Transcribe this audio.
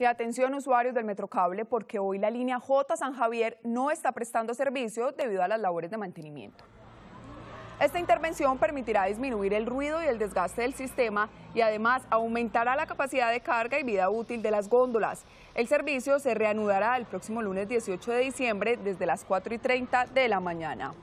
Y atención usuarios del Metrocable, porque hoy la línea J San Javier no está prestando servicio debido a las labores de mantenimiento. Esta intervención permitirá disminuir el ruido y el desgaste del sistema y además aumentará la capacidad de carga y vida útil de las góndolas. El servicio se reanudará el próximo lunes 18 de diciembre desde las 4:30 de la mañana.